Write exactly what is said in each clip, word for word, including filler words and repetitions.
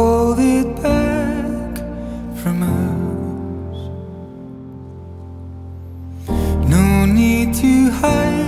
hold it back from us. No need to hide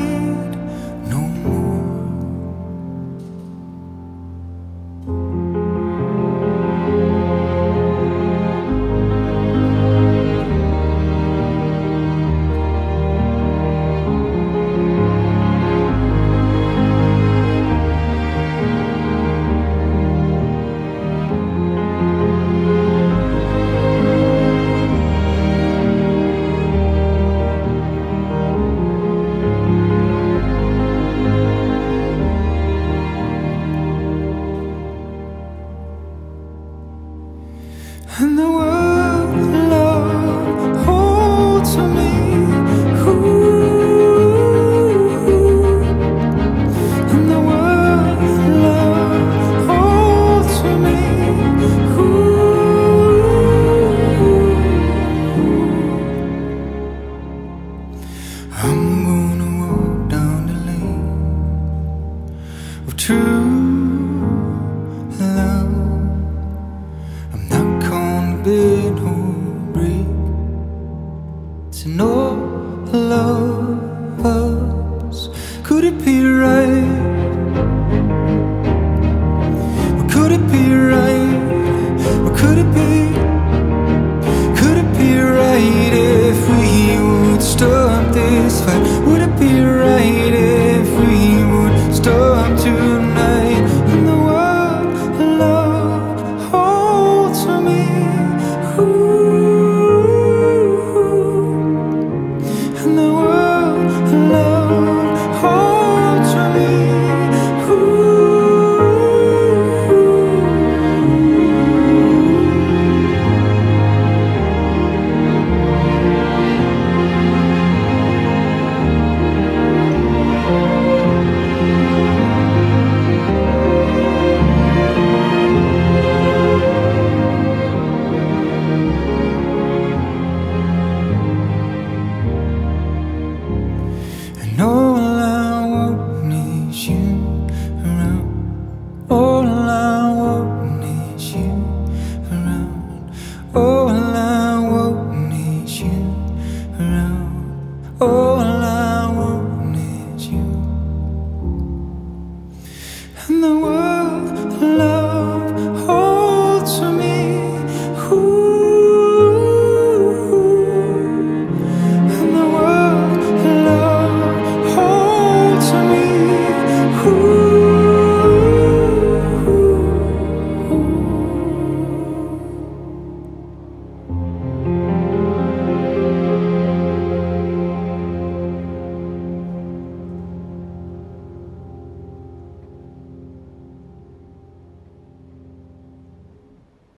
no no.